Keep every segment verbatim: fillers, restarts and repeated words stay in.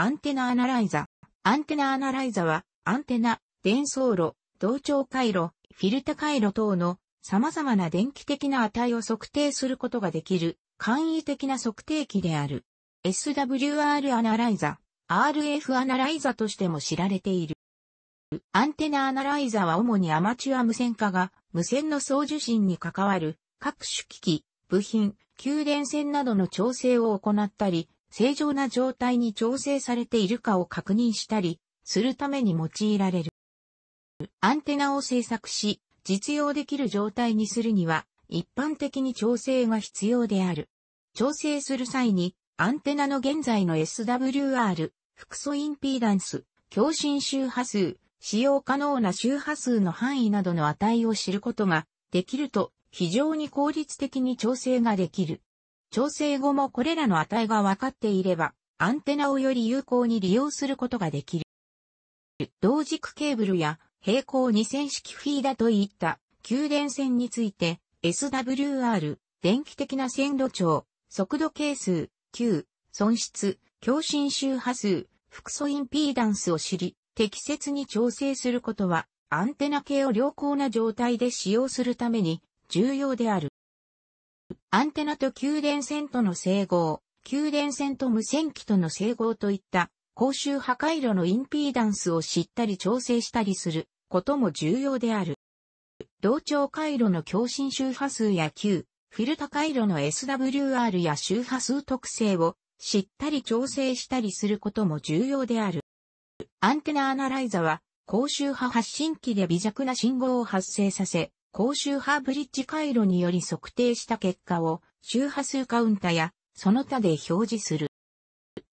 アンテナアナライザ。アンテナアナライザは、アンテナ、伝送路、同調回路、フィルタ回路等の様々な電気的な値を測定することができる簡易的な測定器である。エスダブリューアール アナライザ、アールエフ アナライザとしても知られている。アンテナアナライザは主にアマチュア無線化が無線の送受信に関わる各種機器、部品、給電線などの調整を行ったり、正常な状態に調整されているかを確認したりするために用いられる。アンテナを製作し、実用できる状態にするには、一般的に調整が必要である。調整する際に、アンテナの現在の エスダブリューアール、複素インピーダンス、共振周波数、使用可能な周波数の範囲などの値を知ることができると、非常に効率的に調整ができる。調整後もこれらの値が分かっていれば、アンテナをより有効に利用することができる。同軸ケーブルや、平行二線式フィーダといった給電線について エスダブリューアール、電気的な線路長、速度係数、Q、損失、共振周波数、複素インピーダンスを知り、適切に調整することはアンテナ系を良好な状態で使用するために重要である。アンテナと給電線との整合、給電線と無線機との整合といった高周波回路のインピーダンスを知ったり調整したりすることも重要である。同調回路の共振周波数や Q、フィルタ回路の エスダブリューアール や周波数特性を知ったり調整したりすることも重要である。アンテナアナライザは高周波発信機で微弱な信号を発生させ、高周波ブリッジ回路により測定した結果を周波数カウンタやその他で表示する。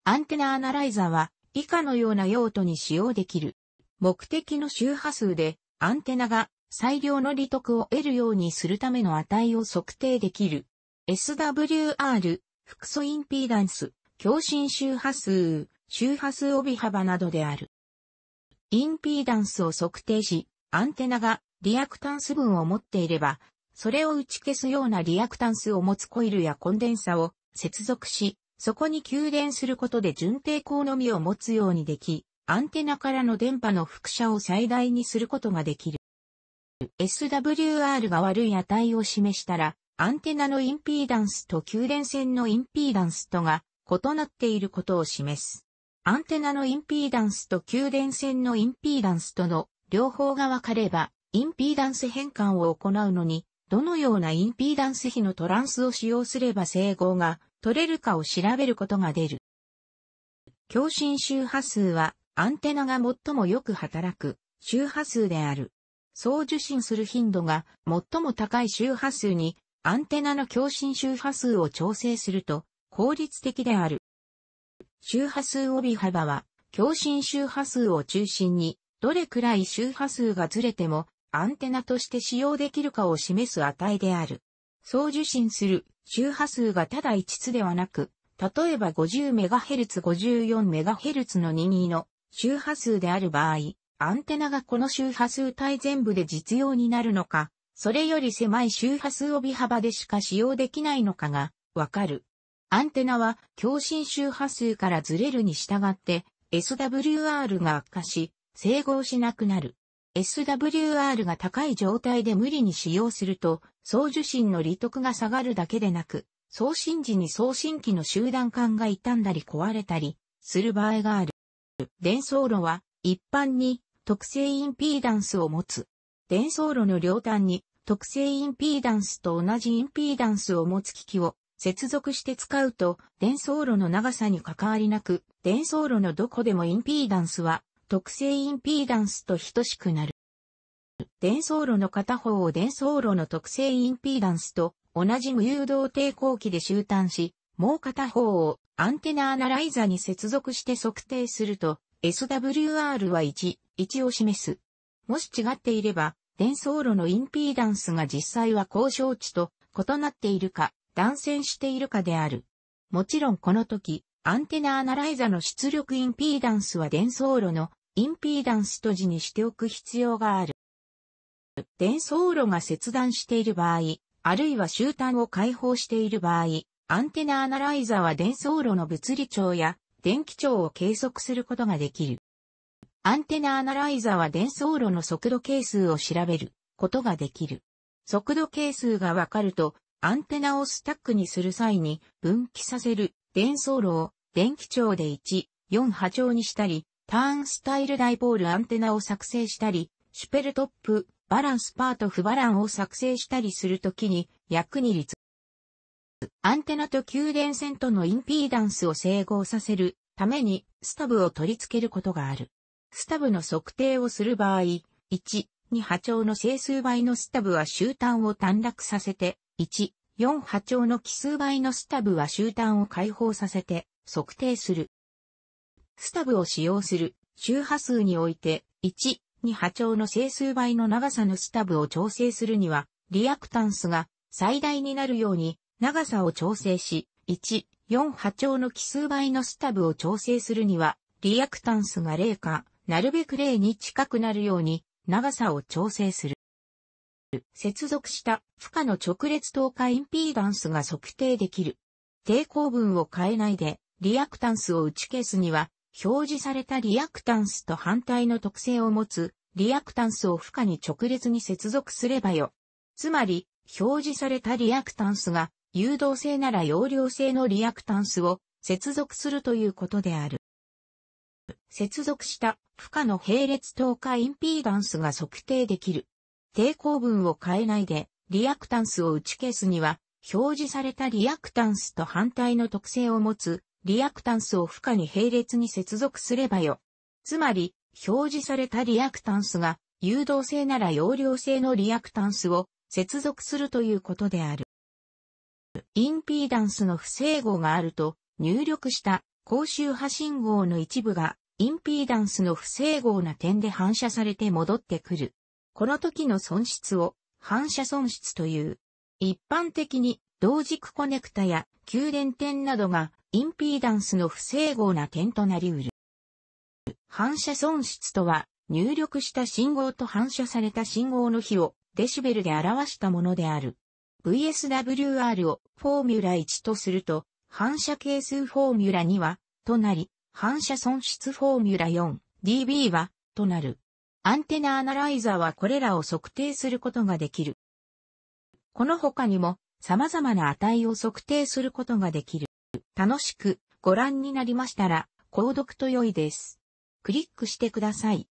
アンテナアナライザは以下のような用途に使用できる。目的の周波数でアンテナが最良の利得を得るようにするための値を測定できる。エスダブリューアール、複素インピーダンス、共振周波数、周波数帯幅などである。インピーダンスを測定し、アンテナがリアクタンス分を持っていれば、それを打ち消すようなリアクタンスを持つコイルやコンデンサを接続し、そこに給電することで準抵抗のみを持つようにでき、アンテナからの電波の輻射を最大にすることができる。エスダブリューアール が悪い値を示したら、アンテナのインピーダンスと給電線のインピーダンスとが異なっていることを示す。アンテナのインピーダンスと給電線のインピーダンスとの両方が分かれば、インピーダンス変換を行うのに、どのようなインピーダンス比のトランスを使用すれば整合が取れるかを調べることができる。共振周波数はアンテナが最もよく働く周波数である。送受信する頻度が最も高い周波数にアンテナの共振周波数を調整すると効率的である。周波数帯幅は共振周波数を中心にどれくらい周波数がずれてもアンテナとして使用できるかを示す値である。送受信する周波数がただ一つではなく、例えば ごじゅうメガヘルツ、ごじゅうよんメガヘルツ のにじゅうにの周波数である場合、アンテナがこの周波数帯全部で実用になるのか、それより狭い周波数帯幅でしか使用できないのかがわかる。アンテナは共振周波数からずれるに従って、エスダブリューアール が悪化し、整合しなくなる。エスダブリューアール が高い状態で無理に使用すると、送受信の利得が下がるだけでなく、送信時に送信機の集団管が傷んだり壊れたりする場合がある。伝送路は一般に特性インピーダンスを持つ。伝送路の両端に特性インピーダンスと同じインピーダンスを持つ機器を接続して使うと、伝送路の長さに関わりなく、伝送路のどこでもインピーダンスは、特性インピーダンスと等しくなる。伝送路の片方を伝送路の特性インピーダンスと同じ無誘導抵抗器で集端し、もう片方をアンテナアナライザに接続して測定すると エスダブリューアール はいち、いちを示す。もし違っていれば、伝送路のインピーダンスが実際は交渉値と異なっているか、断線しているかである。もちろんこの時、アンテナアナライザの出力インピーダンスは伝送路のインピーダンスと字にしておく必要がある。伝送路が切断している場合、あるいは集端を開放している場合、アンテナアナライザは伝送路の物理長や電気長を計測することができる。アンテナアナライザは伝送路の速度係数を調べることができる。速度係数がわかると、アンテナをスタックにする際に分岐させる伝送路を電気長でいち、よんはちょうにしたり、ターンスタイルダイポールアンテナを作成したり、シュペルトップ、バランスパートフバランを作成したりするときに役に立つ。アンテナと給電線とのインピーダンスを整合させるためにスタブを取り付けることがある。スタブの測定をする場合、いち、にはちょうの整数倍のスタブは終端を短絡させて、いち、よんはちょうの奇数倍のスタブは終端を解放させて測定する。スタブを使用する周波数において、いち、にはちょうの整数倍の長さのスタブを調整するには、リアクタンスが最大になるように長さを調整し、いち、よんはちょうの奇数倍のスタブを調整するには、リアクタンスがゼロか、なるべくゼロに近くなるように長さを調整する。接続した負荷の直列等価インピーダンスが測定できる。抵抗分を変えないでリアクタンスを打ち消すには表示されたリアクタンスと反対の特性を持つリアクタンスを負荷に直列に接続すればよ。つまり表示されたリアクタンスが誘導性なら容量性のリアクタンスを接続するということである。接続した負荷の並列等価インピーダンスが測定できる。抵抗分を変えないでリアクタンスを打ち消すには表示されたリアクタンスと反対の特性を持つリアクタンスを負荷に並列に接続すればよ。つまり表示されたリアクタンスが誘導性なら容量性のリアクタンスを接続するということである。インピーダンスの不整合があると入力した高周波信号の一部がインピーダンスの不整合な点で反射されて戻ってくる。この時の損失を反射損失という。一般的に同軸コネクタや給電点などがインピーダンスの不整合な点となりうる。反射損失とは入力した信号と反射された信号の比をデシベルで表したものである。ブイエスダブリューアール をフォーミュラいちとすると反射係数フォーミュラには、となり、反射損失フォーミュラ よんディービー は、となる。アンテナアナライザはこれらを測定することができる。この他にも、様々な値を測定することができる。楽しくご覧になりましたら、購読と良いです。クリックしてください。